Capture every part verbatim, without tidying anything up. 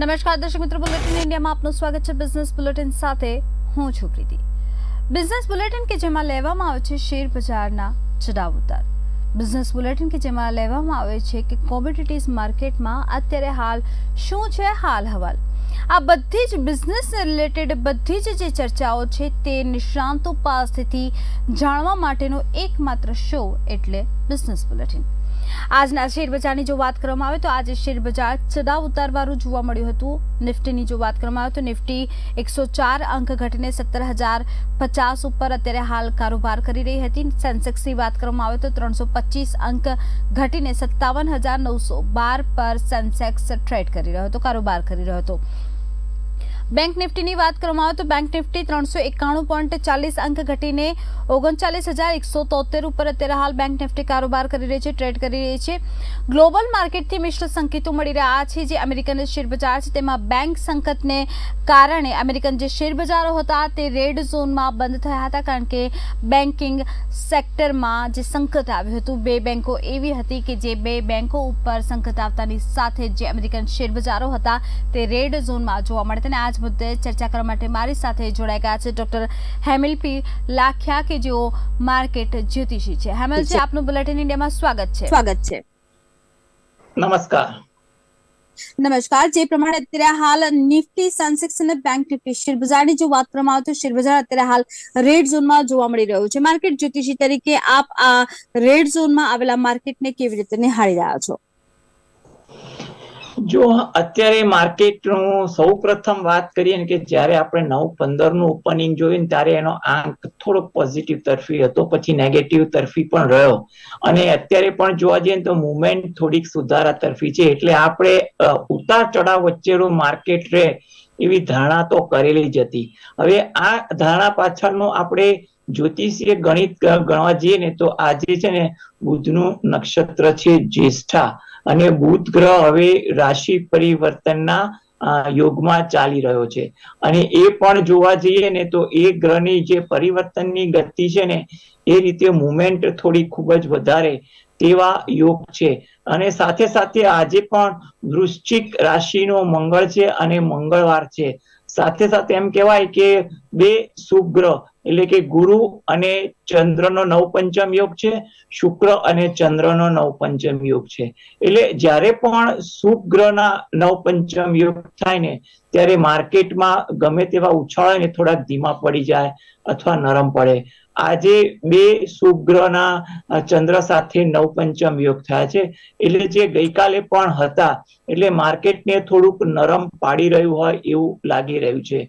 નમસ્કાર દર્શક મિત્રો, બુલેટિન ઇન્ડિયામાં આપનું સ્વાગત છે. બિઝનેસ બુલેટિન સાથે હું છું પ્રીતિ. બિઝનેસ બુલેટિન કે જેમાં લેવામાં આવે છે શેર બજારના ચઢાવ ઉતાર. બિઝનેસ બુલેટિન કે જેમાં લેવામાં આવે છે કે કોમોડિટીઝ માર્કેટમાં અત્યારે હાલ શું છે, હાલ હવાલ. આ બધી જ બિઝનેસને રિલેટેડ બધી જ જે ચર્ચાઓ છે તે નિષ્ણાંતો પાસેથી જાણવા માટેનો એકમાત્ર શો એટલે બિઝનેસ બુલેટિન. આજના શેરબજારની જો વાત કરવામાં આવે તો આજે શેરબજાર ચડાવ ઉતારવાનું જોવા મળ્યું હતું. નિફ્ટીની જો વાત કરવામાં આવે તો નિફ્ટી એકસો ચાર અંક ઘટીને સત્તર હજાર પચાસ ઉપર અત્યારે હાલ કારોબાર કરી રહી હતી. સેન્સેક્સની વાત કરવામાં આવે તો ત્રણસો પચીસ અંક ઘટીને સત્તાવન હજાર નવસો બાર પર સેન્સેક્સ ટ્રેડ કરી રહ્યો હતો, કારોબાર કરી રહ્યો હતો. બેંક નિફ્ટીની વાત કરવામાં આવે તો બેંક નિફ્ટી ત્રણસો એકાણું પોઈન્ટ ચાલીસ અંક ઘટીને ઓગણચાલીસ હજાર એકસો તોતેર ઉપર અત્યારે હાલ બેંક નિફ્ટી કારોબાર કરી રહી છે, ટ્રેડ કરી રહી છે. ગ્લોબલ માર્કેટથી મિશ્ર સંકેતો મળી રહ્યા છે. જે અમેરિકન શેરબજાર છે તેમાં બેંક સંકટને કારણે અમેરિકન જે શેરબજારો હતા તે રેડ ઝોનમાં બંધ થયા હતા, કારણ કે બેન્કિંગ સેક્ટરમાં જે સંકટ આવ્યું હતું, બે બેન્કો એવી હતી કે જે બે બેન્કો ઉપર સંકટ આવતાની સાથે જે અમેરિકન શેરબજારો હતા તે રેડ ઝોનમાં જોવા મળે. અને મુદ્દે ચર્ચા કરવા માટે મારી સાથે જોડાઈ ગયા છે ડોક્ટર હેમિલ પી લાખિયા, કે જેઓ માર્કેટ જ્યોતિષી છે. હેમિલજી, આપનું બુલેટિન ઇન્ડિયામાં સ્વાગત છે. સ્વાગત છે. નમસ્કાર. નમસ્કાર. જે પ્રમાણે અત્યારે હાલ નિફ્ટી, સેન્સેક્સ અને બેંક નિફ્ટી શેરબજારની જો વાત કરવામાં આવે તો શેરબજાર અત્યારે હાલ રેડ ઝોનમાં જોવા મળી રહ્યું છે. માર્કેટ જ્યોતિષી તરીકે આપ આ રેડ ઝોનમાં આવેલા માર્કેટને કેવી રીતે નિહાળી રહ્યા છો? જો અત્યારે માર્કેટનું સૌ પ્રથમ વાત કરીએ ને કે જ્યારે આપણે નવ પંદર નું ઓપનિંગ જોયું ત્યારે એનો આંક થોડો પોઝિટિવ તરફી હતો, પછી નેગેટિવ તરફી પણ રહ્યો, અને અત્યારે પણ જોવા જઈએ તો મુવમેન્ટ થોડીક સુધારા તરફી છે. એટલે આપણે ઉતાર ચઢાવ વચ્ચેનું માર્કેટ રહે એવી ધારણા તો કરેલી જ હતી. હવે આ ધારણા પાછળનો આપણે જ્યોતિષીય ગણિત ગણવા જઈએ ને તો આજે છે ને બુધનું નક્ષત્ર છે જ્યેષ્ઠા, અને બુધ ગ્રહ હવે રાશિ પરિવર્તનના યોગમાં ચાલી રહ્યો છે. અને એ પણ જોવા જઈએ ને તો એ ગ્રહની જે પરિવર્તનની ગતિ છે ને એ રીતે મુવમેન્ટ થોડી ખૂબ જ વધારે તેવા યોગ છે. અને સાથે સાથે આજે પણ વૃશ્ચિક રાશિનો મંગળ છે અને મંગળવાર છે. સાથે સાથે એમ કહેવાય કે બે શુભ ગ્રહ એટલે કે ગુરુ અને ચંદ્રનો નવપંચમ યોગ છે, શુક્ર અને ચંદ્રનો નવપંચમ યોગ છે. એટલે જ્યારે પણ શુભ ગ્રહના નવપંચમ યોગ થાય ને ત્યારે માર્કેટમાં ગમે તેવા ઉછાળા ને થોડાક ધીમા પડી જાય અથવા નરમ પડે. આજે બે શુભ ગ્રહના ચંદ્ર સાથે નવપંચમ યોગ થયા છે, એટલે જે ગઈકાલે પણ હતા, એટલે માર્કેટને થોડુંક નરમ પાડી રહ્યું હોય એવું લાગી રહ્યું છે.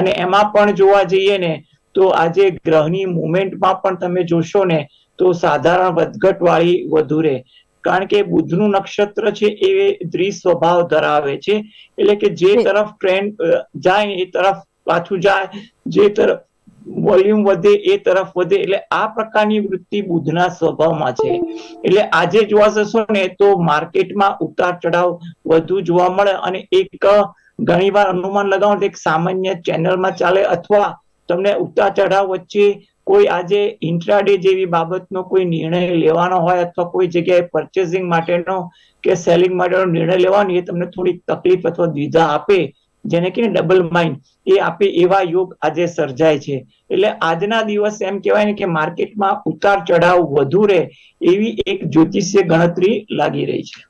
અને એમાં પણ જોવા જઈએ ને તો આજે ગ્રહની મુવમેન્ટમાં પણ તમે જોશો ને તો સાધારણ વધઘટ વાળી વધુ રહે, કારણ કે બુધનું નક્ષત્ર છે એ દ્વિસ્વભાવ ધરાવે છે, એટલે કે જે તરફ ટ્રેન્ડ જાય એ તરફ પાછું જાય, જે તરફ વોલ્યુમ વધે એ તરફ વધે. એટલે આ પ્રકારની વૃત્તિ બુધના સ્વભાવમાં છે. એટલે આજે જોવા જશો ને તો માર્કેટમાં ઉતાર ચઢાવ વધુ જોવા મળે, અને એક ઘણી વાર અનુમાન લગાવો એક સામાન્ય ચેનલમાં ચાલે, અથવા તમને ઉતાર ચઢાવ વચ્ચે કોઈ આજે ઇન્ટ્રાડે જેવી બાબતનો કોઈ નિર્ણય લેવાનો હોય, અથવા કોઈ જગ્યાએ પરચેસિંગ માટેનો કે સેલિંગ માટેનો નિર્ણય લેવાનો, એ તમને થોડીક તકલીફ અથવા દ્વિધા આપે, જેને કે ડબલ માઇન્ડ એ આપે, એવા યોગ આજે સર્જાય છે. એટલે આજના દિવસ એમ કહેવાય ને કે માર્કેટમાં ઉતાર ચઢાવ વધુ રહે એવી એક જ્યોતિષીય ગણતરી લાગી રહી છે.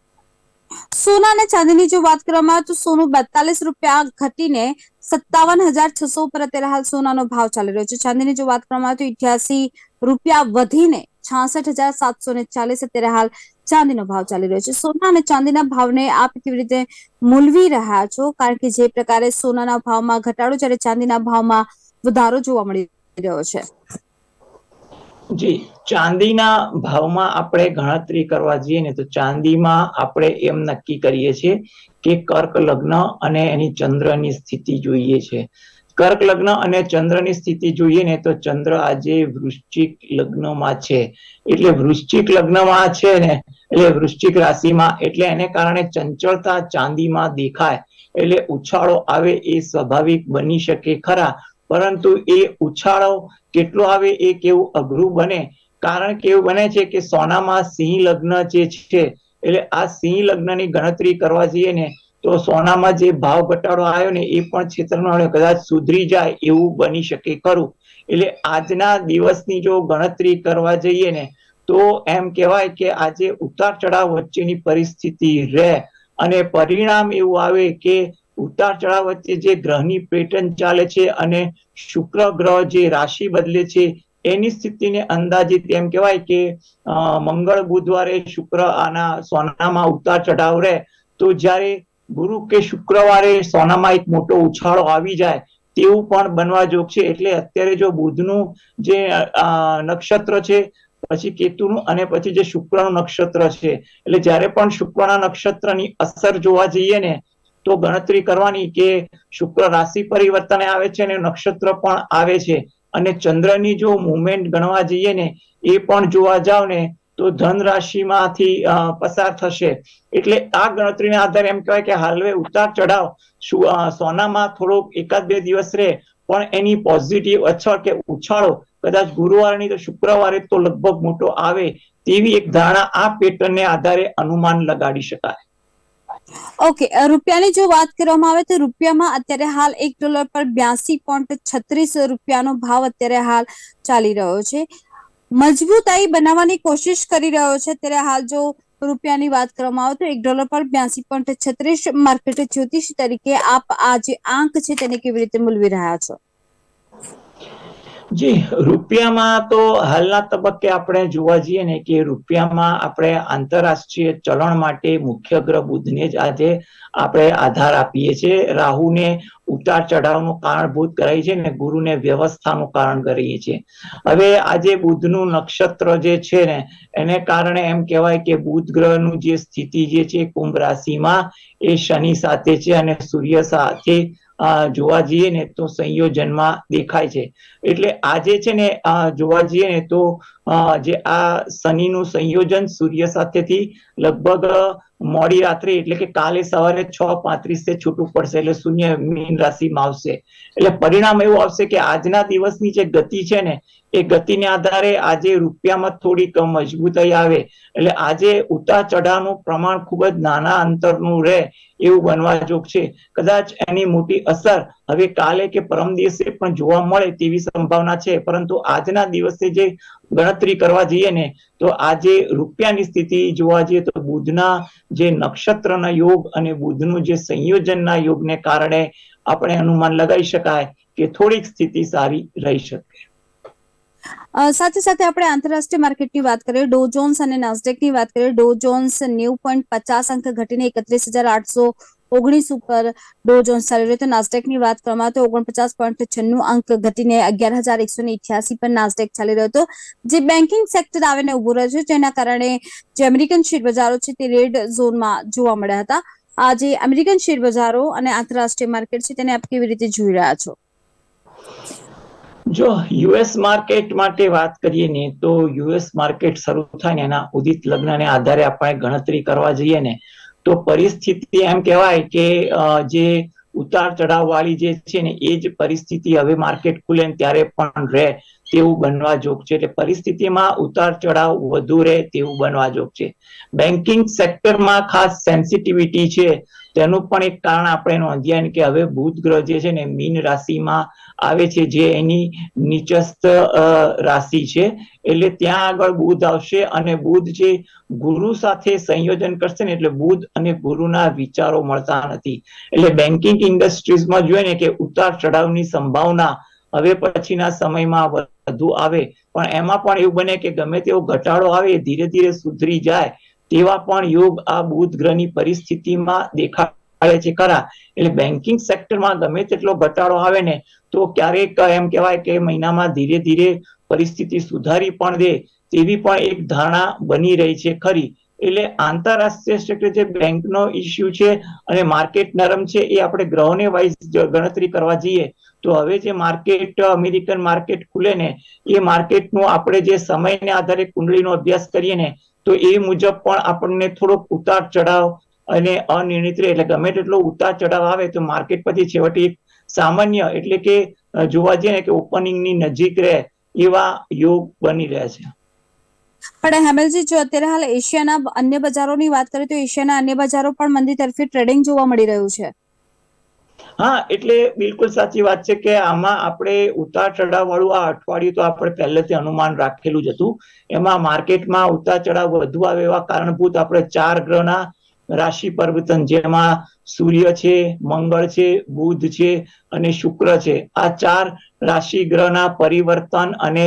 સોના અને ચાંદીની જો વાત કરવામાં આવે તો સોનું બેતાલીસ રૂપિયા ઘટીને સત્તાવન હજાર છસો પર અત્યારે હાલ સોનાનો ભાવ ચાલી રહ્યો છે. ચાંદીની જો વાત કરવામાં આવે તો અઠ્યાસી રૂપિયા વધીને છાસઠ હજાર સાતસો ને ચાલીસ અત્યારે હાલ ચાંદીનો ભાવ ચાલી રહ્યો છે. સોના અને ચાંદીના ભાવને આપ કેવી રીતે મૂલવી રહ્યા છો? કારણ કે જે પ્રકારે સોનાના ભાવમાં ઘટાડો જ્યારે ચાંદીના ભાવમાં વધારો જોવા મળી રહ્યો છે. જી, ચાંદીના ભાવમાં આપણે ગણતરી કરવા જઈએ ને તો ચાંદીમાં આપણે એમ નક્કી કરીએ છીએ કે કર્ક લગ્ન અને એની ચંદ્રની સ્થિતિ જોઈએ છે. કર્ક લગ્ન અને ચંદ્રની સ્થિતિ જોઈએ ને તો ચંદ્ર આજે વૃશ્ચિક લગ્નમાં છે, એટલે વૃશ્ચિક લગ્નમાં છે ને એટલે વૃશ્ચિક રાશિમાં, એટલે એને કારણે ચંચળતા ચાંદીમાં દેખાય, એટલે ઉછાળો આવે એ સ્વાભાવિક બની શકે ખરા, પરંતુ એ ઉછાળો કેટલો આવે એ કેવું અઘરું બને. કારણ કે એવું બને છે કે સોનામાં સિંહ લગ્ન જે છે, એટલે આ સિંહ લગ્નની ગણતરી કરવા જઈએ ને तो सोना में जो भाव घटाड़ो आयो ने ए पण क्षेत्रनो हवे कदाच सुधरी जाए एवं बनी शके करू। एटले आजना दिवसनी जो गणतरी करवा जोईए ने तो एम कहेवाय के आजे उतार चढ़ाव वच्चेनी परिस्थिति रहे अने परिणाम एवुं आवे के उतार चढ़ाव वच्चे जे ग्रहनी पेटर्न चाले छे अने शुक्र ग्रह जे राशि बदले छे एनी स्थिति ने अंदाजित एम कहेवाय के मंगल बुधवारे शुक्र आना सोनामां उतार चढ़ाव रहे तो ज्यारे गुरु के शुक्रवारे सोनामां एक मोटो उछाळो आवी जाए तेवुं पण बनवा जोग छे। एटले अत्यारे जो बुधनुं जे नक्षत्र छे पछी केतुनुं अने पछी जे शुक्रनुं नक्षत्र छे एटले ज्यारे पण शुक्रना नक्षत्रनी असर जोवा जईए ने तो गणतरी करवानी के शुक्र राशि परिवर्तन आवे छे ने नक्षत्र पण आवे छे अने चंद्रनी जो मूवमेंट गणवा जईए ने ए पण जोवा जाओ ने तो धन राशि मांथी पसार थशे। एटले आ गणतरीना आधारे एम कहेवाय के हालवे उतार चढ़ाव सोनामां थोड़ो एकाद बे दिवस रहे पण एनी पॉजिटिव अछळ के उछाळो कदाच गुरुवारनी तो शुक्रवारे तो लगभग मोटो आवे तेवी एक धारणा आ पेटर्न ने आधारे अनुमान लगाड़ी शकाय। ओके okay, रुपियानी जो बात करवामां आवे तो रुपियामां अत्यारे हाल एक डॉलर पर बयासी पॉइंट छत्रीस रुपियानो भाव अत्यारे हाल चाली रह्यो छे। मजबूताई बनावानी कोशिश करी रह्यो छे त्यारे हाल जो रुपियानी बात करवामां आवे तो एक डॉलर पर बयासी पॉइंट छत्रीस मार्केट ज्योतिष तरीके आप आज आंक छे तेने केवी रीते मूलवी रह्या छो? जी रुपियामां तो हालना तबक्के आपणे जोवा जईए ने के रुपियामां आपणे आंतरराष्ट्रीय चलन माटे मुख्य ग्रह बुधने ज आजे आपणे आधार आपीए छे। राहुने उतार चढ़ावनुं कारणभूत कराई छे ने गुरुने व्यवस्थानुं कारण करीए छे। हवे आजे बुधनुं नक्षत्र जे छे ने एने कारणे एम कहेवाय के बुध ग्रहनुं जे स्थिति जे छे कुंभ राशिमां ए शनि साथे छे अने सूर्य साथे जोवा जईए ने तो संयोजन में देखाय छे। एटले आजे छे ने जोवा जईए ने तो जे आ शनि नु संयोजन सूर्य साथेथी लगभग मोड़ी रात्रे एटले के काले सवारे छह पैंतीस से छूटू पड़शे एटले शून्य मीन राशि में आवशे। एटले परिणाम एवुं आवशे के आजना दिवसनी जे गति छे ने ए गति ने आधारे आजे रुपियामां थोड़ी कम मजबूताई आवे एटले आजे उतार चढ़ावनुं प्रमाण खूब ज नाना अंतरनुं रहे एवुं बनवा जोग छे। कदाच एनी मोटी असर हवे काले के परम दिवसे पण जोवा मळे तेवी संभावना छे परंतु आजना दिवसे जे गणतरी करवा जईए ने तो आजे रुपियानी स्थिति जोवा जईए तो बुधना जे नक्षत्रना योग अने बुधनु जे संयोजनना योगने कारणे आपणे अनुमान लगाई शकाय के थोड़ीक स्थिति सारी रही शके। साथ ही साथ आपणे आंतरराष्ट्रीय मार्केट की बात करें डो जोन्स अने नास्डेक की बात करें डो जोन्स नेव पॉइंट पचास अंक घटीने एकत्रीस हजार आठ सौ ओगनीस ऊपर डो जोन्स चाली रह्यो तो नास्डेक नी बात करवामां आवे तो ओगणपचास पॉइंट छन्नू अंक घटीने अगियार हजार एक सौ अठासी पर नास्डेक चाली रह्यो तो जे बेंकिंग सेक्टर आवीने उभो रह्यो छे जेना कारणे जे अमेरिकन शेर बजारो छे ते रेड झोन मां जोवा मळ्या हता। आज अमेरिकन शेर बजारो अने आंतरराष्ट्रीय मार्केट छे तेने आप केवी रीते जोई रह्या छो? जो यूएस मार्केट माटे बात करिए ने तो यूएस मार्केट शुरू थाय ने ना उदित लग्न ने आधारे आपणे गणतरी करवा जईए ने तो परिस्थिति एम कहेवाय के जे उतार चढ़ाव वाली जे छे ने ए ज परिस्थिति हवे मार्केट खुले त्यारे पण रहे तेवुं बनवा जोग छे। एटले परिस्थितिमां उतार चढ़ाव वधु रहे तेवुं बनवा जोग छे। बेंकिंग सेक्टर मां खास सेंसिटिविटी छे तेनुं पण एक कारण आपणे नोंधीए ने के हवे बुध ग्रह जे छे ने मीन राशिमां आवे छे जे एनी नीचस्थ राशि छे एटले त्यां आगळ बुध आवशे अने बुध जे गुरु साथे संयोजन करशे ने एटले बुध अने गुरुना विचारो मळता नथी एटले बेंकिंग इंडस्ट्रीजमां जोईए ने के उतार चढ़ावनी संभावना हवे पछीना समयमां वधु आवे पण एमां पण एवुं बने के गमे तेवो घटाडो आवे धीरे धीरे सुधरी जाय तेवा पण योग आ बुध ग्रहनी परिस्थितिमां देखाडे छे खरा। एटले बेंकिंग सेक्टरमां गमे तेटलो घटाडो आवे ने तो क्यारेक एम कहेवाय के महीनामां धीरे धीरे परिस्थिति सुधारी पण दे तेवी पण एक धारणा बनी रही छे खरी। एटले आंतरराष्ट्रीय सेक्टर जे बेंकनो इश्यू छे अने मार्केट नरम छे ए आपणे ग्रहोने वाइज गणतरी करवा जईए तो हवे जे मार्केट अमेरिकन मार्केट खुले ने ए मार्केटनो आपणे जे समयने आधारे कुंडलीनो अभ्यास करीए ने तो ए मुजब पण आपणे थोड़ो उतार चढ़ाव अने अनिर्णित रहे एटले गमे तेटलो उतार चढ़ाव आवे तो मार्केट परथी छेवटे एक सामान्य एटले के जोवा जईए ने के ओपनिंगनी नजीक रहे एवा योग बनी रह्या छे। પણ હેમેલજી, જો અત્યારે હાલ એશિયાના અન્ય બજારોની વાત કરીએ તો એશિયાના અન્ય બજારો પણ મંદી તરફે ટ્રેડિંગ જોવા મળી રહ્યું છે. હા, એટલે બિલકુલ સાચી વાત છે કે આમાં આપણે ઉતાર ચઢાવ વાળું આ અઠવાડિયું તો આપણે પહેલેથી અનુમાન રાખેલું જ હતું. એમાં માર્કેટમાં ઉતાર ચઢાવ વધુ આવે એવા કારણભૂત આપણે ચાર ગ્રહના રાશિ પરિવર્તન, જેમાં સૂર્ય છે, મંગળ છે, બુધ છે અને શુક્ર છે, આ ચાર રાશિ ગ્રહના પરિવર્તન અને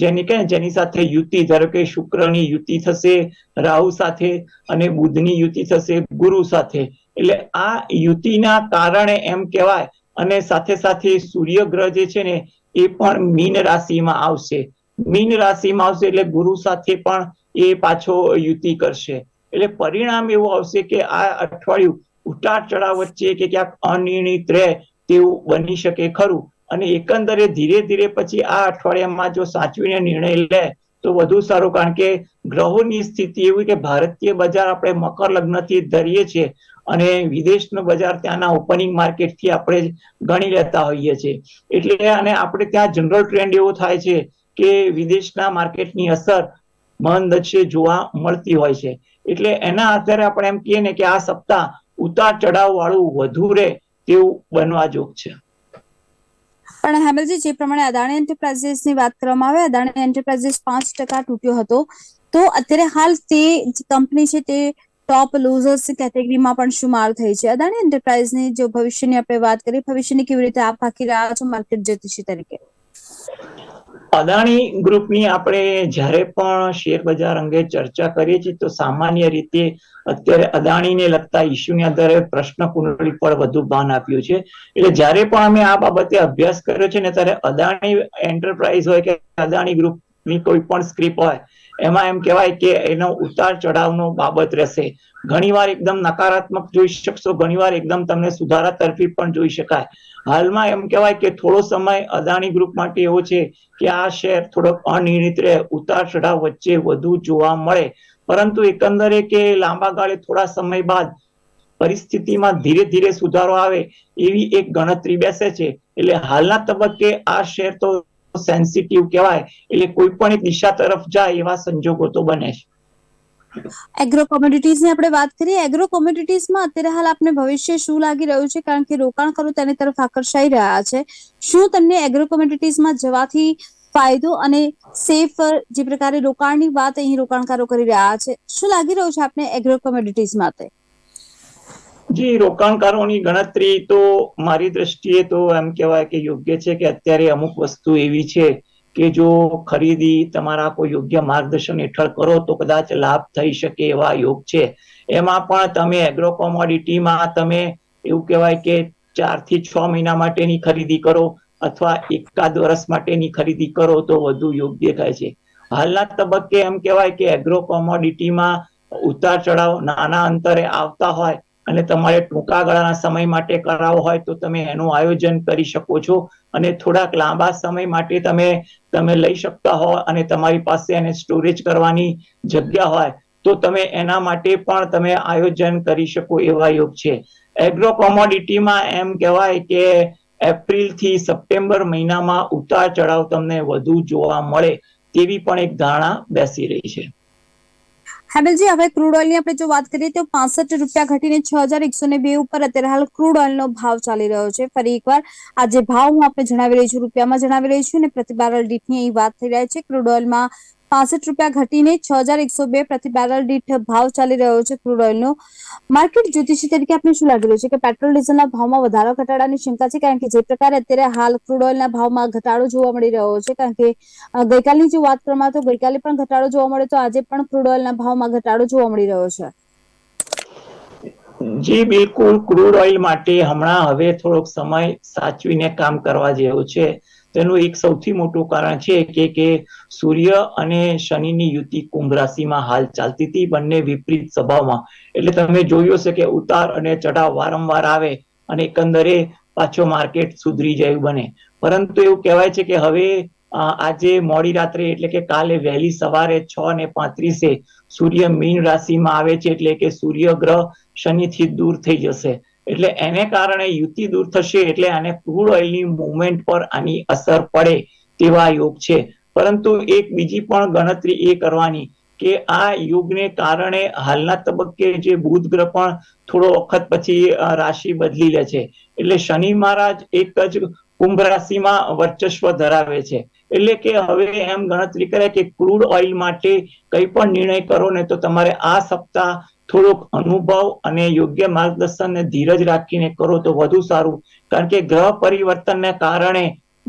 જેની કે જેની સાથે યુતિ, ધારો કે શુક્રની યુતિ થશે રાહુ સાથે અને બુધની યુતિ થશે ગુરુ સાથે, એટલે આ યુતિના કારણે એમ કહેવાય. અને સાથે સાથે સૂર્ય ગ્રહ જે છે ને એ પણ મીન રાશિમાં આવશે, મીન રાશિમાં આવશે એટલે ગુરુ સાથે પણ એ પાછો યુતિ કરશે, એટલે પરિણામ એવું આવશે કે આ અઠવાડિયું ઉતાર ચઢાવ વચ્ચે કે ક્યાંક અનિર્ણિત રહે તેવું બની શકે ખરું. અને એકંદરે ધીરે ધીરે પછી આ અઠવાડિયામાં જો સાચવીને નિર્ણય લે તો વધુ સારું, કારણ કે ગ્રહોની સ્થિતિ એવી કે ભારતીય બજાર આપણે મકર લગ્નથી ધરીએ છીએ અને વિદેશનો બજાર ત્યાંના ઓપનિંગ માર્કેટથી આપણે ગણી લેતા હોઈએ છીએ, એટલે અને આપણે ત્યાં જનરલ ટ્રેન્ડ એવો થાય છે કે વિદેશના માર્કેટની અસર મંદછે જોવા મળતી હોય છે. એટલે એના આધારે આપણે એમ કહીએ ને કે આ સપ્તાહ ઉતાર ચઢાવ વાળું વધુ રહે તેવું બનવા જોગ છે. પણ હેમેલજી, જે પ્રમાણે અદાણી એન્ટરપ્રાઇઝિસની વાત કરવામાં આવે, અદાણી એન્ટરપ્રાઇઝિસ પાંચ ટકા તૂટ્યો હતો, તો અત્યારે હાલ તે કંપની છે તે ટોપ લૂઝર્સ કેટેગરીમાં પણ શુમાર થઈ છે. અદાણી એન્ટરપ્રાઇઝની જો ભવિષ્યની આપણે વાત કરીએ, ભવિષ્યની કેવી રીતે આપ આખી રહ્યા છો માર્કેટ જ્યોતિષી તરીકે? અદાણી ગ્રુપની આપણે જ્યારે પણ શેર બજાર અંગે ચર્ચા કરીએ છીએ તો સામાન્ય રીતે અત્યારે અદાણીને લગતા ઇસ્યુની આધારે પ્રશ્ન કુંડળી પર વધુ ભાન આપ્યું છે. એટલે જ્યારે પણ અમે આ બાબતે અભ્યાસ કર્યો છે ને ત્યારે અદાણી એન્ટરપ્રાઇઝ હોય કે અદાણી ગ્રુપની કોઈ પણ સ્ક્રિપ્ટ હોય એમાં એમ કહેવાય કે એનો ઉતાર ચઢાવનો બાબત રહેશે. ઘણીવાર એકદમ નકારાત્મક જોઈ શકશો, ઘણીવાર એકદમ તમને સુધારા તરફી પણ જોઈ શકાય. હાલમાં એમ કહેવાય કે થોડો સમય અદાણી ગ્રુપ માટે એવો છે કે આ શેર થોડોક અનિર્ણિત રહે, ઉતાર ચઢાવ વચ્ચે વધુ જોવા મળે, પરંતુ એકંદરે કે લાંબા ગાળે થોડા સમય બાદ પરિસ્થિતિમાં ધીરે ધીરે સુધારો આવે એવી એક ગણતરી બેસે છે. એટલે હાલના તબક્કે આ શેર તો સેન્સિટિવ કહેવાય, એટલે કોઈ પણ એક દિશા તરફ જાય એવા સંજોગો તો બને છે. એગ્રો કોમોડિટીઝની આપણે વાત કરીએ, એગ્રો કોમોડિટીઝમાં અત્યારે હાલ આપને ભવિષ્ય શું લાગી રહ્યું છે? કારણ કે રોકાણકારો તેની તરફ આકર્ષાઈ રહ્યા છે. શું તમને એગ્રો કોમોડિટીઝમાં જવાથી ફાયદો અને સેફ, જે પ્રકારે રોકાણની વાત અહીં રોકાણકારો કરી રહ્યા છે, શું લાગી રહ્યું છે આપણે એગ્રો કોમોડિટીઝ માટે? જી, રોકાણકારોની ગણતરી તો મારી દ્રષ્ટિએ તો એમ કહેવાય કે યોગ્ય છે કે અત્યારે અમુક વસ્તુ એવી છે કે જો ખરીદી તમારા કોઈ યોગ્ય માર્ગદર્શન હેઠળ કરો તો કદાચ લાભ થઈ શકે એવા યોગ છે. એમાં પણ તમે એગ્રો કોમોડિટીમાં તમે એવું કહેવાય કે ચાર થી છ મહિના માટેની ખરીદી કરો અથવા એકાદ વર્ષ માટેની ખરીદી કરો તો વધુ યોગ્ય થાય છે. હાલના તબક્કે એમ કહેવાય કે એગ્રો કોમોડિટીમાં ઉતાર ચઢાવ નાના અંતરે આવતા હોય અને તમારે ટૂંકા ગાળાના સમય માટે કરાવો હોય તો તમે એનું આયોજન કરી શકો છો અને થોડાક લાંબા સમય માટે તમે તમે લઈ શકતા હો અને તમારી પાસે એને સ્ટોરેજ કરવાની જગ્યા હોય તો તમે એના માટે પણ તમે આયોજન કરી શકો એવા યોગ છે. એગ્રો કોમોડિટીમાં એમ કહેવાય કે એપ્રિલ થી સપ્ટેમ્બર મહિનામાં ઉતાર ચઢાવ તમને વધુ જોવા મળે તેવી પણ એક ધારણા બેસી રહી છે. હેબલજી, હવે ક્રૂડ ઓઇલની આપણે જો વાત કરીએ તો પાસઠ રૂપિયા ઘટીને છ હજાર એકસો ને બે ઉપર અત્યારે હાલ ક્રૂડ ઓઇલનો ભાવ ચાલી રહ્યો છે. ફરી એકવાર આજે ભાવ હું આપણે જણાવી રહી છું, રૂપિયામાં જણાવી રહી છું અને પ્રતિ બેરલ દીઠની અહીં વાત થઈ રહી છે. ક્રૂડ ઓઇલમાં પાસઠ રૂપિયા ઘટીને છ હજાર એકસો બે પ્રતિ બેરલ દીઠ ભાવ ચાલી રહ્યો છે ક્રૂડ ઓઇલનો. માર્કેટ જ્યોતિષી તરીકે આપણે શું લાગી રહ્યું છે કે પેટ્રોલ ડીઝલના ભાવમાં વધારો ઘટાડાની શંકા છે? કારણ કે જે પ્રકારે અત્યારે હાલ ક્રૂડ ઓઇલના ભાવમાં ઘટાડો જોવા મળી રહ્યો છે, કારણ કે ગઈકાલની જો વાત કરવામાં તો ગઈકાલે પણ ઘટાડો જોવા મળ્યો, તો આજે પણ ક્રૂડ ઓઇલના ભાવમાં ઘટાડો જોવા મળી રહ્યો છે. જી બિલકુલ, ક્રૂડ ઓઇલ માટે હમણાં હવે થોડોક સમય સાચવીને કામ કરવા જેવો છે. તેનું એક સૌથી મોટું કારણ છે કે કે સૂર્ય અને શનિની યુતિ કુંભ રાશિમાં હાલ ચાલતી હતી, બંને વિપરીત સ્વભાવમાં, એટલે તમે જોયું હશે કે ઉતાર અને ચઢાવ વારંવાર આવે અને એકંદરે પાછો માર્કેટ સુધરી જાય બને. પરંતુ એવું કહેવાય છે કે હવે આજે મોડી રાત્રે એટલે કે કાલે વહેલી સવારે છ ને પાંત્રીસે સૂર્ય મીન રાશિમાં આવે છે, એટલે કે સૂર્ય ગ્રહ શનિથી દૂર થઈ જશે, એટલે એને કારણે યુતિ દૂર થશે, એટલે આને ક્રૂડ ઓઇલની મૂવમેન્ટ પર આની અસર પડે તેવા યોગ છે. પરંતુ એક બીજી પણ ગણતરી એ કરવાની કે આ યુગને કારણે હાલના તબક્કે જે બુધ ગ્રહ પણ થોડો વખત પછી રાશિ બદલી લે છે, એટલે શનિ મહારાજ એક જ કુંભ રાશિમાં વર્ચસ્વ ધરાવે છે, એટલે કે હવે એમ ગણતરી કરે કે ક્રૂડ ઓઇલ માટે કંઈ પણ નિર્ણય કરો ને તો તમારે આ સપ્તાહ થોડોક અનુભવ અને યોગ્ય માર્ગદર્શન ને ધીરજ રાખીને કરો તો વધુ સારું, કારણ કે ગ્રહ પરિવર્તનને કારણે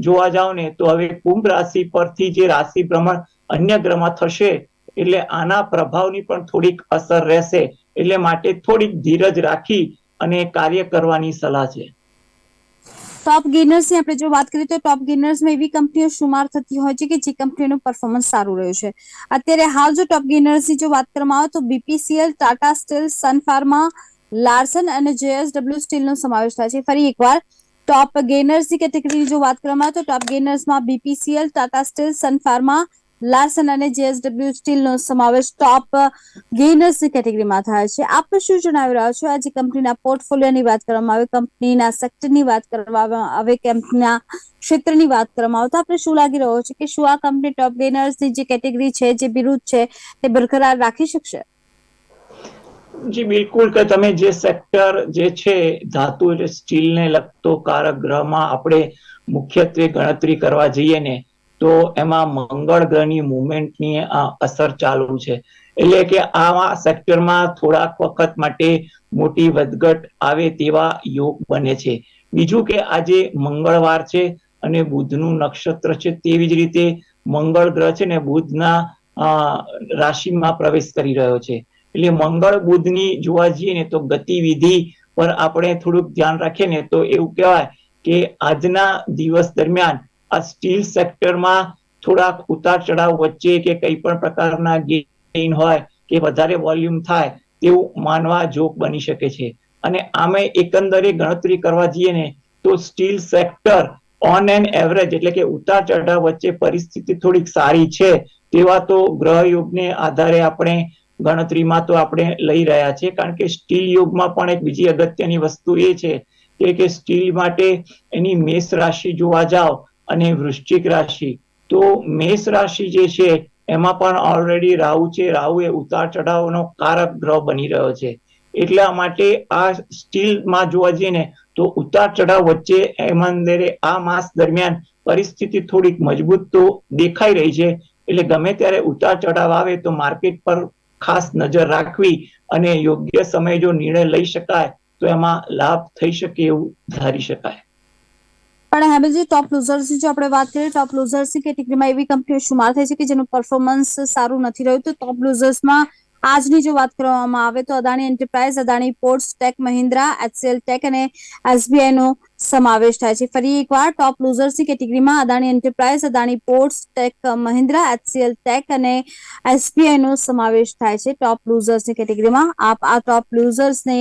જોવા જાવ ને તો હવે કુંભ રાશિ પરથી જે રાશિ ભ્રમણ અન્ય ગ્રહમાં થશે એટલે આના પ્રભાવની પણ થોડીક અસર રહેશે, એટલે માટે થોડીક ધીરજ રાખી અને કાર્ય કરવાની સલાહ છે. ટોપ ગેનર્સની આપણે જો વાત કરીએ તો ટોપ ગેનર્સમાં એવી કંપનીઓ શુમાર થતી હોય છે કે જે કંપનીનું પરફોર્મન્સ સારું રહ્યું છે. અત્યારે હાલ જો ટોપ ગેનર્સની જો વાત કરવામાં આવે તો BPCL, Tata steel, Sun Pharma, Larsen અને જેએસડબલ્યુ સ્ટીલનો સમાવેશ થાય છે. ફરી એકવાર ટોપ ગેનર્સની કેટેગરીની જો વાત કરવામાં આવે તો ટોપ ગેનર્સમાં BPCL, Tata steel, Sun Pharma, Larsen અને જેએસડબલ્યુ સ્ટીલનો સમાવેશ ટોપ ગેઇનર્સ કેટેગરીમાં થાય છે. આપ શું જણાવી રહ્યા છો? આજે કંપનીના પોર્ટફોલિયોની વાત કરવામાં આવે, કંપનીના સેક્ટરની વાત કરવામાં આવે, કંપનીના ક્ષેત્રની વાત કરવામાં આવે તો આપણે શું લાગી રહ્યો છે કે શું આ કંપની ટોપ ગેઇનર્સની જે કેટેગરી છે, જે બિરુદ છે, તે બરકરાર રાખી શકશે? જી બિલકુલ, કે તમે જે સેક્ટર જે છે ધાતુ એટલે સ્ટીલને લગતો કારક ગ્રહમાં આપણે મુખ્યત્વે ગણતરી કરવા જઈએ ને તો એમાં મંગળ ગ્રહની મુવમેન્ટની અસર ચાલુ છે, એટલે કે આવા સેક્ટરમાં થોડાક વખત માટે મોટી વધઘટ આવે તેવા યોગ બને છે. બીજું કે આજે મંગળવાર છે અને બુધનું નક્ષત્ર છે, તેવી જ રીતે મંગળ ગ્રહ છે ને બુધના રાશિમાં પ્રવેશ કરી રહ્યો છે, એટલે મંગળ બુધની જોવા જઈએ ને તો ગતિવિધિ પર આપણે થોડુંક ધ્યાન રાખીએ ને તો એવું કહેવાય કે આજના દિવસ દરમિયાન આ સ્ટીલ સેક્ટરમાં થોડાક ઉતાર ચઢાવ વચ્ચે કે કઈ પણ પ્રકારના ગેઇન હોય કે વધારે વોલ્યુમ થાય તેવું માનવા જોગ બની શકે છે. અને આમે એકંદરે ગણતરી કરવા જઈએ ને તો steel sector on an average એટલે કે ઉતાર ચઢાવ વચ્ચે પરિસ્થિતિ થોડીક સારી છે તેવા તો ગ્રહયોગને આધારે આપણે ગણતરીમાં તો આપણે લઈ રહ્યા છીએ, કારણ કે સ્ટીલ યોગમાં પણ એક બીજી અગત્યની વસ્તુ એ છે કે સ્ટીલ માટે એની મેષ રાશિ જોવા જાવ અને વૃશ્ચિક રાશિ, તો મેષ રાશિ જે છે એમાં પણ ઓલરેડી રાહુ છે, રાહુ એ ઉતાર ચઢાવનો કારક ગ્રહ બની રહ્યો છે, એટલા માટે આ સ્ટીલમાં જોવા જઈએ ને તો ઉતાર ચઢાવ વચ્ચે એમંદરે આ માસ દરમિયાન પરિસ્થિતિ થોડીક મજબૂત તો દેખાઈ રહી છે, એટલે ગમે ત્યારે ઉતાર ચઢાવ આવે તો માર્કેટ પર ખાસ નજર રાખવી અને યોગ્ય સમયે જો નિર્ણય લઈ શકાય તો એમાં લાભ થઈ શકે એવું ધારી શકાય. પણ હવે જે ટોપ લૂઝર્સની જો આપણે વાત કરીએ, ટોપ લૂઝર્સની કેટેગરીમાં એવી કંપનીઓ શુમાર થાય છે કે જેનું પરફોર્મન્સ સારું નથી રહ્યું, તો ટોપ લૂઝર્સમાં આજની જો વાત કરવામાં આવે તો Adani enterprise, Adani ports, tech Mahindra, HCL tech અને એસબીઆઈનો સમાવેશ થાય છે. ફરી એકવાર ટોપ લૂઝર્સની કેટેગરીમાં Adani enterprise, Adani ports, tech Mahindra, HCL tech અને એસબીઆઈનો સમાવેશ થાય છે ટોપ લૂઝર્સની કેટેગરીમાં. આપ આ ટોપ લૂઝર્સને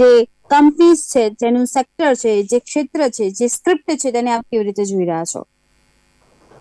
જે કંપનીઝ છે, જેનું સેક્ટર છે, જે ક્ષેત્ર છે, જે સ્ક્રિપ્ટ છે, તેને આપ કેવી રીતે જોઈ રહ્યા છો?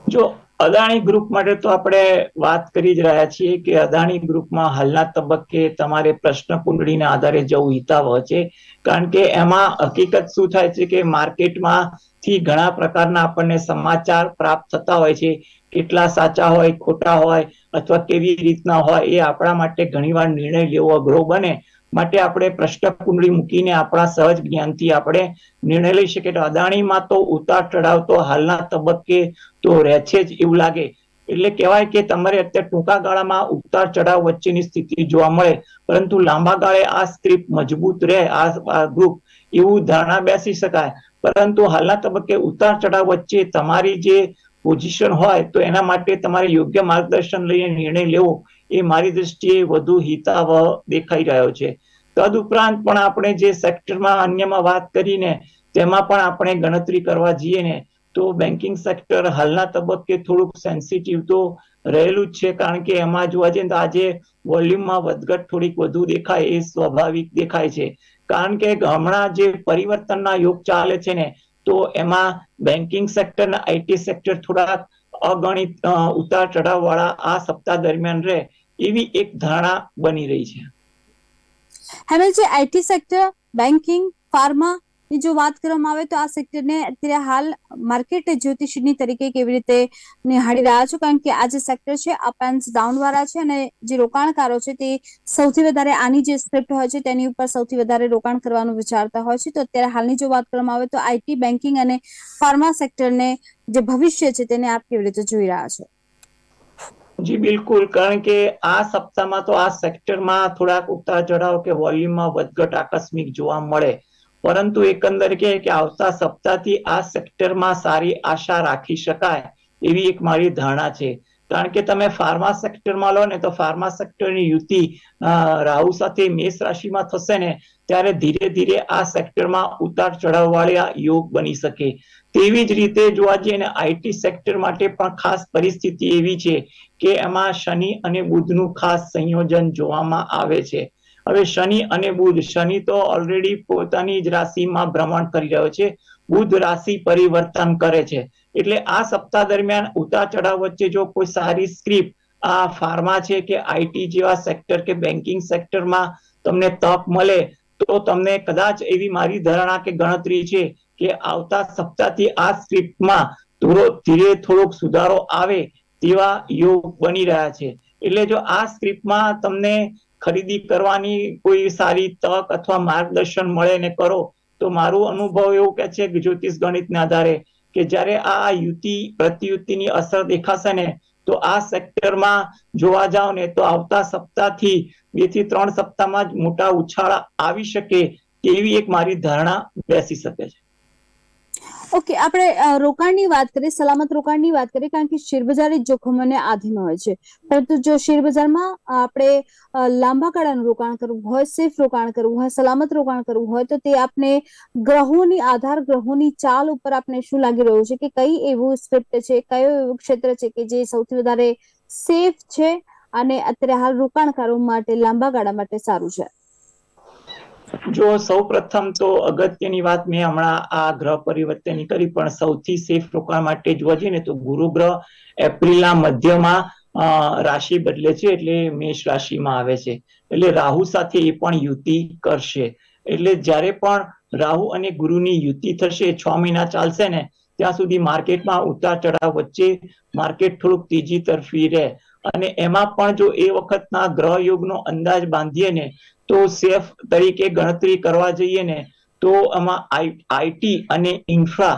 જો અદાણી ગ્રુપ માટે તો આપણે વાત કરી જ રહ્યા છીએ કે અદાણી ગ્રુપમાં હાલના તબક્કે તમારે પ્રશ્ન કુંડળીના આધારે જવું હિતાવહ છે, કારણ કે એમાં હકીકત શું થાય છે કે માર્કેટમાંથી ઘણા પ્રકારના આપણને સમાચાર પ્રાપ્ત થતા હોય છે, કેટલા સાચા હોય, ખોટા હોય અથવા કેવી રીતના હોય એ આપણા માટે ઘણીવાર નિર્ણય લેવો અઘરો બને, માટે આપણે પ્રશ્ન કુંડળી મૂકીને આપણા સહજ જ્ઞાનથી આપણે નિર્ણય લઈ શકીએ. તો અદાણીમાં તો ઉતાર ચઢાવ તો હાલના તબક્કે તો રહેશે જ એવું લાગે, એટલે કહેવાય કે તમારે અત્યારે ટૂંકા ગાળામાં ઉતાર ચઢાવ વચ્ચેની સ્થિતિ જોવા મળે, પરંતુ લાંબા ગાળે આ સ્ક્રિપ્ટ મજબૂત રહે, આ ગ્રુપ એવું ધારણા બેસી શકાય. પરંતુ હાલના તબક્કે ઉતાર ચઢાવ વચ્ચે તમારી જે પોઝિશન હોય તો એના માટે તમારે યોગ્ય માર્ગદર્શન લઈને નિર્ણય લેવો એ મારી દ્રષ્ટિએ વધુ હિતાવહ દેખાઈ રહ્યો છે. તદઉપરાંત પણ આપણે જે સેક્ટરમાં અન્યમાં વાત કરીને તેમાં પણ આપણે ગણતરી કરવા જઈએ ને તો બેન્કિંગ સેક્ટર હાલના તબક્કે થોડુંક સેન્સિટિવ તો રહેલું જ છે, કારણ કે એમાં જોવા જઈએ તો આજે વોલ્યુમમાં વધઘટ થોડીક વધુ દેખાય એ સ્વાભાવિક દેખાય છે, કારણ કે હમણાં જે પરિવર્તનના યોગ ચાલે છે ને તો એમાં બેન્કિંગ સેક્ટર અને આઈટી સેક્ટર થોડા અગણિત ઉતાર ચઢાવ વાળા આ સપ્તાહ દરમિયાન રહે એવી એક ધારણા બની રહી છે. હેમલ, જે આઈટી સેક્ટર, બેન્કિંગ, ફાર્મા, जो बात करवामां आवे तो आ सेक्टर ने अत्यारे हाल मार्केट ज्योतिषीनी तरीके केवी रीते निहाळी रह्या छो, कारण के आ जे सेक्टर छे अप एंड डाउन वाळा छे अने जे रोकाणकारो छे ते सौथी वधारे आनी जे स्क्रिप्ट होय छे तेनी उपर सौथी वधारे रोकाण करवानुं विचारता होय छे। तो अत्यारे हालनी जो बात करवामां आवे तो आईटी, बेंकिंग अने फार्मा सेक्टर ने जे भविष्य छे तेने आप केवी रीते जोई रह्या छो? जी बिल्कुल, कारण के आ सप्ताह में तो आ सेक्टर में थोड़ा उतार चढ़ाव के वॉल्यूम में वधघट आकस्मिक जोवा मळे, परंतु एकंदर के के आवता सप्ताह थी आ सेक्टर में सारी आशा राखी शकाय एवी एक मारी धारणा छे। कारण के तमे फार्मा सेक्टर में लो ने तो फार्मा सेक्टर नी युति राहु साथे मेष राशि में थशे ने त्यारे धीरे धीरे आ सेक्टर में उतार चढ़ाव वाला योग बनी सके। तेवी ज रीते जोवा जईए ने आईटी सेक्टर माटे पण खास परिस्थिति एवी छे के एमां शनि अने बुधनु खास संयोजन जोवामां आवे छे। हवे शनि अने बुध, शनि तो ऑलरेडी पोतानी ज राशि में भ्रमण करी रह्यो छे, बुध राशि परिवर्तन करे छे, एटले आ सप्ताह दरमियान उतार चढ़ाव वच्चे जो कोई सारी स्क्रिप्ट आ फार्मा छे के आईटी जेवा सेक्टर के बेंकिंग सेक्टर में तमने तक मळे तो तमने कदाच एवी मारी धारणा के गणतरी छे के आवता सप्ताह थी आ स्क्रिप्ट में थोड़ो धीरे थोड़ोक सुधारो आवे तेवा योग बनी रह्या छे। एटले जो आ स्क्रिप्ट में तमने खरीदी करवानी कोई सारी तक अथवा मार्गदर्शन मळे ने करो तो मारू अनुभव एवो कहे छे के ज्योतिष गणित ने आधारे के जारे आ युति प्रतियुतिनी असर देखाशे ने तो आ सेक्टर में जोवा जाओ ने तो आवता सप्ताह थी बे थी त्रण सप्ताह में ज मोटा उछाळा आवी शके तेवी एक मारी धारणा बेसी शके छे। ओके, आपणे रोकाणनी वात करीए, सलामत रोकाणनी वात करीए, कारण के शेर बजार जोखमोने आधीन होय छे, परंतु जो शेर बजारमां आपणे लांबा गाळानुं रोकाण करवुं होय, सेफ रोकाण करवुं होय, सलामत रोकाण करवुं होय तो ते आपणे ग्रहोनी आधार ग्रहोनी चाल उपर आपणे शुं लागी रह्युं छे के कई एवुं स्क्रिप्ट छे, कयो एवुं क्षेत्र छे के जे सौथी वधारे सेफ छे अने अत्यारे हाल रोकाणकारो माटे लांबा गाळा माटे सारुं छे? जो सौ प्रथम तो अगत्यनी बात मैं हमणा आ ग्रह परिवर्तन करी पण सौथी सेफ रोकाण माटे जोवा जईए ने तो गुरु ग्रह एप्रिल ना मध्यमां राशि बदले छे एटले मेष राशि में आवे छे, एटले राहु साथे ए पण युति करशे। एटले ज्यारे पण राहु अने गुरुनी युति थशे छ महीना चालशे ने त्यां सुधी मार्केट में उतार चढ़ाव वच्चे मार्केट थोड़ुं तेजी तरफी रहे अने एमां पण जो ए वखतना ग्रह योगनो अंदाज बांधीए ने तो सेफ तरीके गणतरी करवा जाइए ने तो आमा आईटी अने इंफ्रा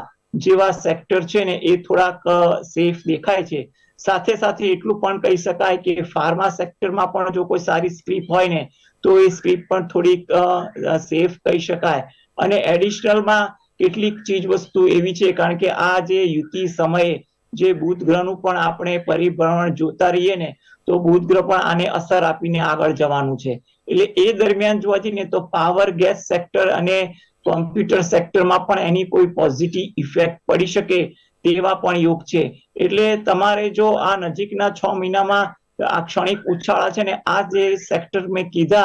जेवा सेक्टर छे ने ए थोड़ाक सेफ देखाय छे। साथे साथे एटलुं पण कही शकाय के फार्मा सेक्टर में पण जो कोई सारी स्क्रीप होय ने तो ए स्क्रीप पण थोड़ी सेफ कही शकाय अने एडिशनल मां केटलीक चीज वस्तु एवी छे कारण के आ जे युति समय जे बुध ग्रहनु पण आपणे परिभ्रमण जोता रहीए ने तो बुध ग्रह पण आने असर आपीने आगळ जवानुं छे। एटले ए दरमियान जोवा जईए ने तो पावर गैस सेक्टर अने कम्प्यूटर सेक्टर मां पण एनी कोई पॉझिटिव इफेक्ट पड़ी शके तेवा पण योग छे। एटले तमारे जो आ नजीकना छ महीनामां आ क्षणिक उछाळा छे ने आ जे सेक्टर में कीधा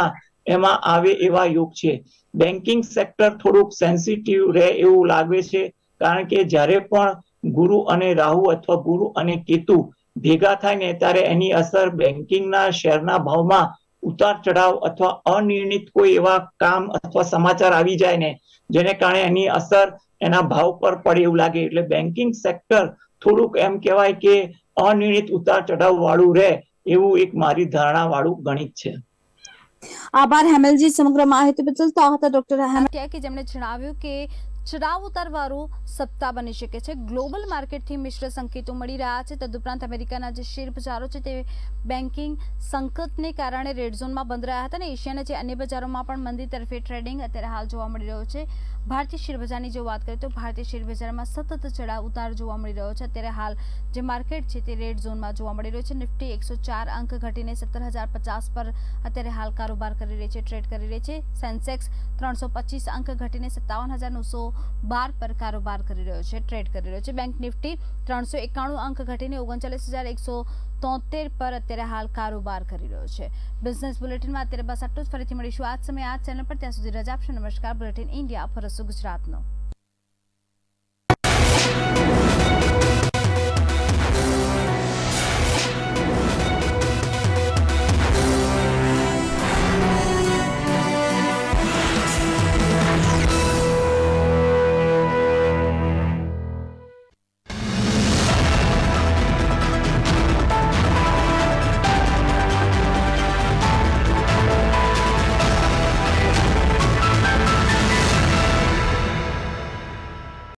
एमां आवे एवा योग छे। बेंकिंग सेक्टर थोडुं सेंसिटिव रहे एवुं लागे छे कारण के ज्यारे पण गुरु अने राहु अथवा गुरु अने केतु भेगा थाय ने त्यारे एनी असर बेंकिंग ना शेर ना भाव में उतार चढ़ाव अथवा अनिर्णित कोई एवा काम अथवा समाचार आवी जाय ने जेने कारणे एनी असर एना भाव पर पड़े एवुं लागे। एटले बेंकिंग सेक्टर थोड़ुंक एम कहेवाय के अनिर्णित उतार चढ़ाव वाळुं रहे एवुं एक मारी धारणा वाळुं गणित छे। आभार हेमलजी समग्र माहिती बदल। तो आता डॉक्टर हेमल क्या कि जमने जणाव्यु के चढ़ाव उतारवाळू सप्ताह बनी शके छे। ग्लोबल मार्केटथी मिश्र संकेतो मळी रह्या छे। तदुपरांत अमेरिकाना जे शेर बजारो छे ते बेंकिंग संकटने कारणे रेड झोनमा बंध रह्या हता ने एशियाना जे अन्य बजारोमां पण मंदी तरफे ट्रेडिंग अत्यारे हाल जोवा मळी रह्यो छे। भारतीय शेर बजारनी जो बात करीए तो भारतीय शेर बजारमां सतत चढ़ाव उतार जोवा मळी रह्यो छे। अत्यारे हाल जे मार्केट छे ते रेड झोनमा जोवा मळी रह्यो छे। निफ्टी एक सौ चार अंक घटीने सत्तर हज़ार पचास पर अत्यारे हाल कारोबार करी रही है, ट्रेड करी रही है। सेंसेक्स त्रण सौ पच्चीस अंक घटीने सत्तावन हज़ार नौ सौ बार पर कारोबार करी रह्यो छे, ट्रेड करी रह्यो छे। बैंक निफ्टी त्रण सौ एकाणु अंक घटीने ओगणचालीस हज़ार एक सौ तोतेर पर अत्यारे हाल कारोबार करी रह्यो छे। बिजनेस बुलेटिन में अत्यारे बस आटलुं ज। फरीथी मळीशुं आज समय आज चैनल पर, त्यां सुधी रजा आपशो। नमस्कार। बुलेटिन इंडिया परसो गुजरातनो।